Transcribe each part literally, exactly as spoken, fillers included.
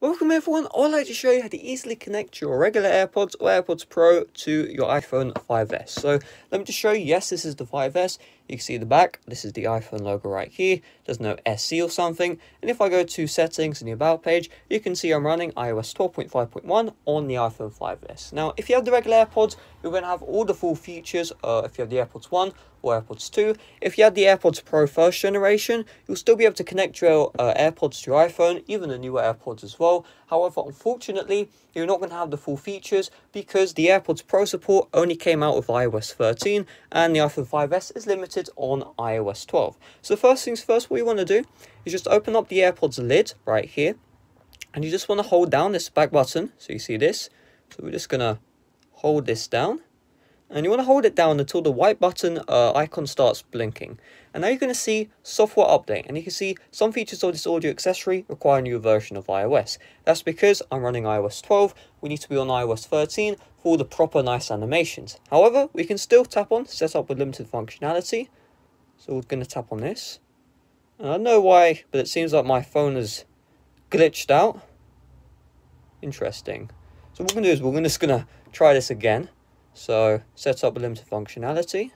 Welcome everyone, I'd like to show you how to easily connect your regular AirPods or AirPods Pro to your iPhone five S. So let me just show you, yes, this is the five S, you can see the back, this is the iPhone logo right here, there's no S C or something, and if I go to settings and the about page, you can see I'm running iOS twelve point five point one on the iPhone five S. Now, if you have the regular AirPods, you're going to have all the full features uh, if you have the AirPods one or AirPods two. If you had the AirPods Pro first generation, you'll still be able to connect your uh, AirPods to your iPhone, even the newer AirPods as well. However, unfortunately, you're not going to have the full features because the AirPods Pro support only came out with iOS thirteen and the iPhone five S is limited on iOS twelve. So first things first, what you want to do is just open up the AirPods lid right here, and you just want to hold down this back button. So you see this. So we're just going to hold this down. And you want to hold it down until the white button uh, icon starts blinking. And now you're going to see software update. And you can see some features of this audio accessory require a new version of iOS. That's because I'm running iOS twelve. We need to be on iOS thirteen for the proper nice animations. However, we can still tap on set up with limited functionality. So we're going to tap on this. And I don't know why, but it seems like my phone has glitched out. Interesting. So what we're going to do is we're just going to try this again. So, set up limited functionality.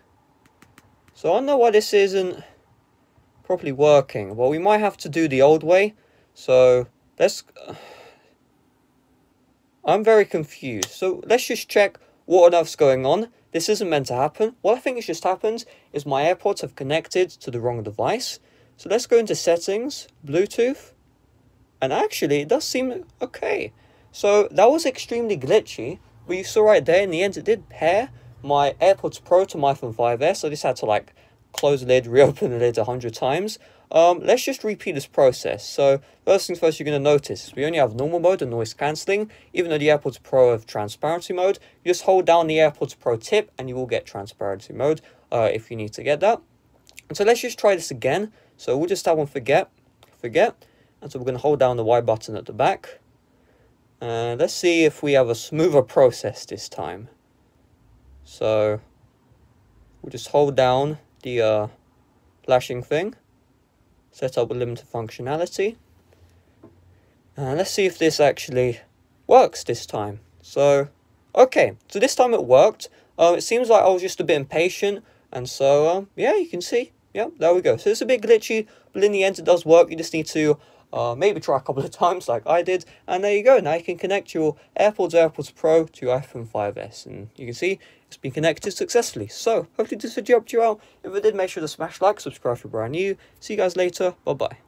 So, I don't know why this isn't properly working. Well, we might have to do the old way. So, let's... I'm very confused. So, let's just check what on earth's going on. This isn't meant to happen. What I think has just happened is my AirPods have connected to the wrong device. So, let's go into settings, Bluetooth. And actually, it does seem okay. So, that was extremely glitchy. But you saw right there, in the end, it did pair my AirPods Pro to my iPhone five S. So I just had to, like, close the lid, reopen the lid a hundred times. Um, let's just repeat this process. So, first things first, you're going to notice we only have normal mode and noise cancelling. Even though the AirPods Pro have transparency mode, you just hold down the AirPods Pro tip and you will get transparency mode uh, if you need to get that. And so, let's just try this again. So, we'll just have one forget, forget. And so, we're going to hold down the Y button at the back. Uh, let's see if we have a smoother process this time. So, we'll just hold down the uh, flashing thing. Set up with limited functionality. And uh, let's see if this actually works this time. So, okay. So this time it worked. Um, it seems like I was just a bit impatient. And so, um, yeah, you can see. Yep, there we go. So it's a bit glitchy, but in the end it does work. You just need to... Uh, maybe try a couple of times like I did, and there you go. Now you can connect your AirPods AirPods Pro to your iPhone five S, and you can see it's been connected successfully. So hopefully this video helped you out. If it did, make sure to smash like, subscribe if you're brand new. See you guys later. Bye bye.